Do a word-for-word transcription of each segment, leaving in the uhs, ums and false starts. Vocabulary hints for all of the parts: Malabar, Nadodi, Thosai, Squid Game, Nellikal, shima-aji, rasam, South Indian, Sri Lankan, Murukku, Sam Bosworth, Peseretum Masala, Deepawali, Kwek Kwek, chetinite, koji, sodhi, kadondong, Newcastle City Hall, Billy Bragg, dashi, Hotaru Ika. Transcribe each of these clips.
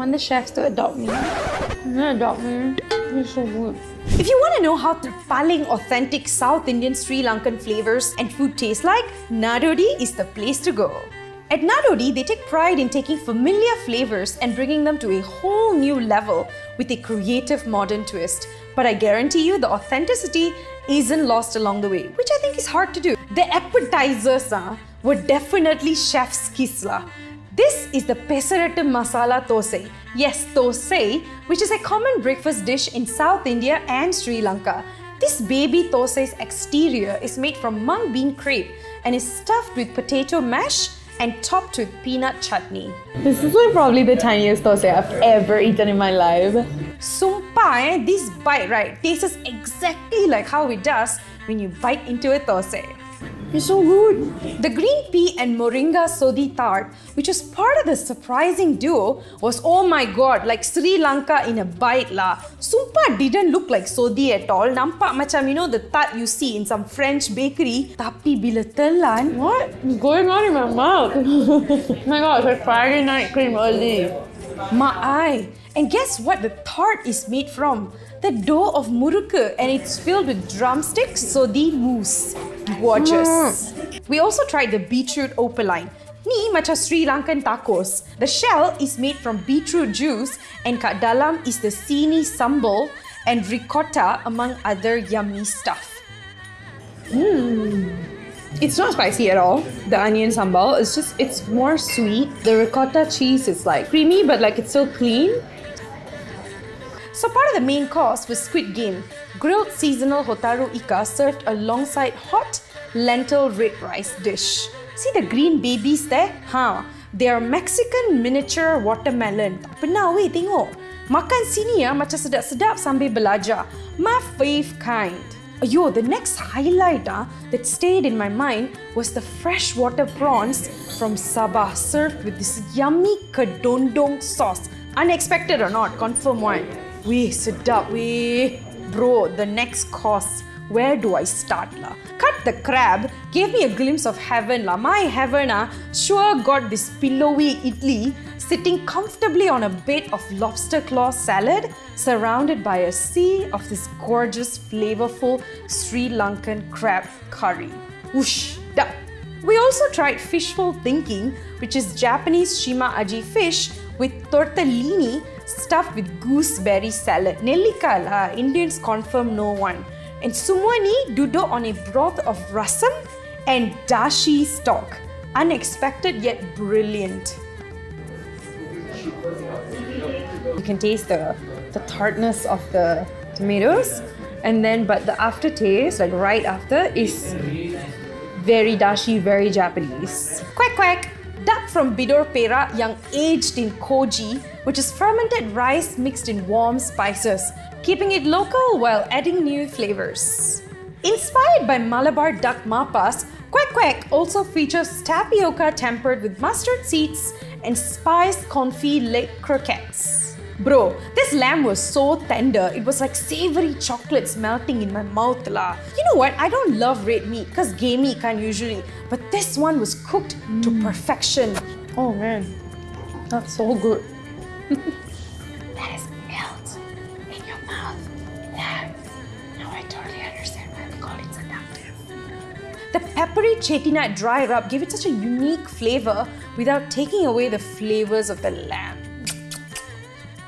want the chefs to adopt me. Can they adopt me? It's so good. If you want to know how thrilling authentic South Indian Sri Lankan flavors and food tastes like, Nadodi is the place to go. At Nadodi, they take pride in taking familiar flavors and bringing them to a whole new level with a creative modern twist. But I guarantee you, the authenticity isn't lost along the way, which I think is hard to do. The appetizers uh, were definitely chef's kiss. This is the Peseretum Masala Thosai. Yes, Thosai, which is a common breakfast dish in South India and Sri Lanka. This baby Thosai's exterior is made from mung bean crepe and is stuffed with potato mash and topped with peanut chutney. This is like probably the tiniest thosai I've ever eaten in my life. Sumpah, eh, this bite right tastes exactly like how it does when you bite into a thosai. It's so good. The green pea and moringa sodhi tart, which was part of the surprising duo, was oh my god, like Sri Lanka in a bite lah. Sumpah didn't look like sodhi at all. Nampak macam you know the tart you see in some French bakery. Tapi bila telan, what is going on in my mouth? Oh my god, it's like Friday night cream early. Ma'ai. And guess what the tart is made from? The dough of Murukku, and it's filled with drumsticks, sodhi mousse. Gorgeous. Mm. We also tried the beetroot opaline. Ni macha Sri Lankan tacos. The shell is made from beetroot juice and kat dalam is the sini sambal and ricotta among other yummy stuff. Mm. It's not spicy at all, the onion sambal. It's just, it's more sweet. The ricotta cheese is like creamy but like it's still clean. So part of the main course was Squid Game, grilled seasonal Hotaru Ika served alongside hot lentil red rice dish. See the green babies there? Huh? They are Mexican miniature watermelon. Tak pernah weh tengok. Makan sini ya macam sedap-sedap sambil belajar. My fave kind. Yo, the next highlight ah, that stayed in my mind was the freshwater prawns from Sabah served with this yummy kadondong sauce. Unexpected or not, confirm one. Weh, sedap weh. Bro, the next course, where do I start la? Cut the crab gave me a glimpse of heaven la. My heaven ah, sure got this pillowy idli sitting comfortably on a bed of lobster claw salad surrounded by a sea of this gorgeous flavorful Sri Lankan crab curry. Whoosh, da. We also tried fishful thinking, which is Japanese shima-aji fish with tortellini stuffed with gooseberry salad. Nellikal, uh, Indians confirm no one. And semua ni duduk on a broth of rasam and dashi stock. Unexpected yet brilliant. You can taste the, the tartness of the tomatoes and then but the aftertaste, like right after, is very dashi, very Japanese. Kwek Kwek! Duck from Bidor Pera yang aged in koji, which is fermented rice mixed in warm spices, keeping it local while adding new flavors. Inspired by Malabar duck mapas, Kwek Kwek also features tapioca tempered with mustard seeds and spiced confit leg croquettes. Bro, this lamb was so tender, it was like savory chocolates melting in my mouth lah. You know what, I don't love red meat because gamey can't usually, but this one was cooked mm. to perfection. Oh man, that's so good. That is melt in your mouth. Yeah. Now I totally understand why we call it seductive. The peppery chetinite dry rub gave it such a unique flavor without taking away the flavors of the lamb.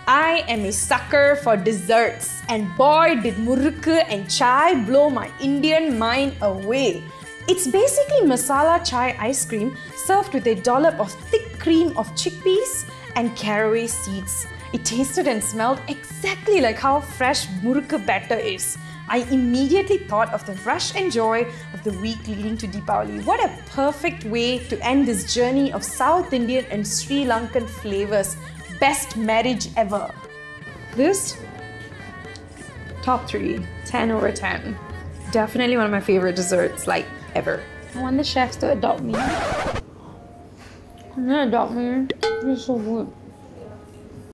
I am a sucker for desserts and boy did Murukku and chai blow my Indian mind away. It's basically masala chai ice cream served with a dollop of thick cream of chickpeas and caraway seeds. It tasted and smelled exactly like how fresh Murukku batter is. I immediately thought of the rush and joy of the week leading to Deepawali. What a perfect way to end this journey of South Indian and Sri Lankan flavors. Best marriage ever. This, top three, ten over ten. Definitely one of my favorite desserts, like, ever. I want the chefs to adopt me. Can they adopt me? It's so good.